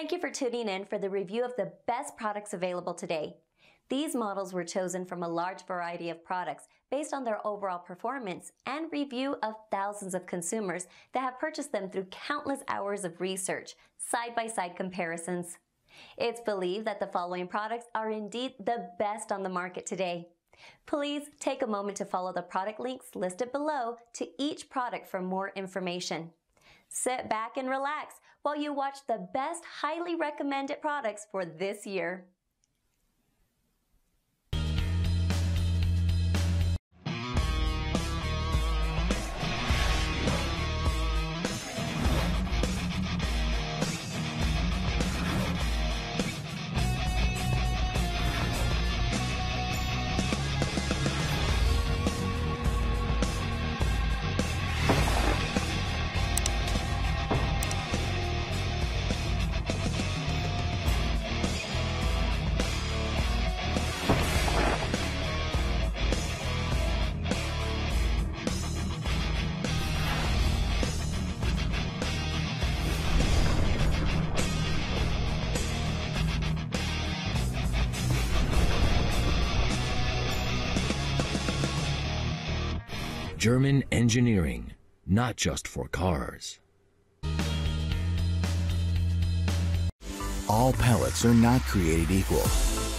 Thank you for tuning in for the review of the best products available today. These models were chosen from a large variety of products based on their overall performance and review of thousands of consumers that have purchased them through countless hours of research, side-by-side comparisons. It's believed that the following products are indeed the best on the market today. Please take a moment to follow the product links listed below to each product for more information. Sit back and relax while you watch the best highly recommended products for this year. German engineering, not just for cars. All pallets are not created equal.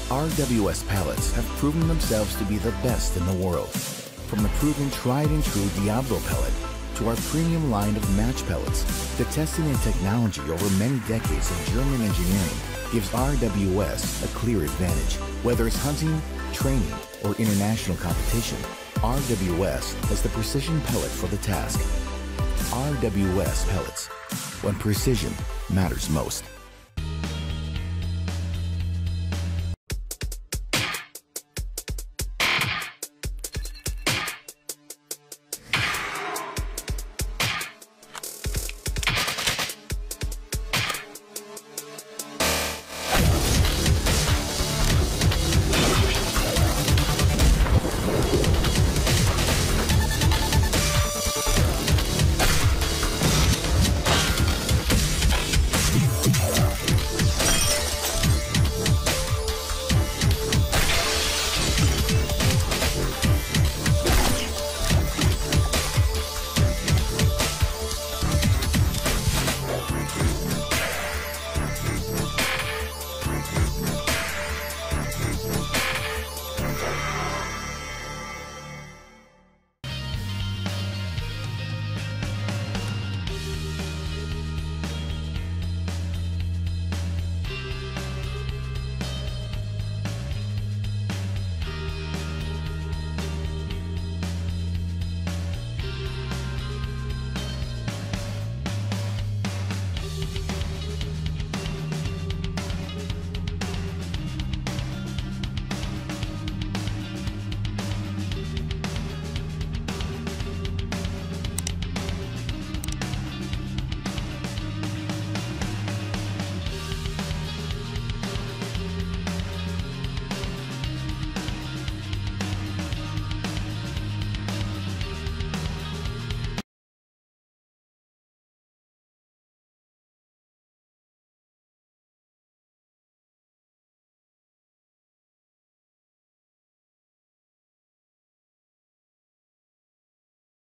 RWS pallets have proven themselves to be the best in the world. From the proven tried and true Diablo pallet to our premium line of match pallets, the testing and technology over many decades of German engineering gives RWS a clear advantage. Whether it's hunting, training, or international competition, RWS has the precision pellet for the task. RWS pellets, when precision matters most.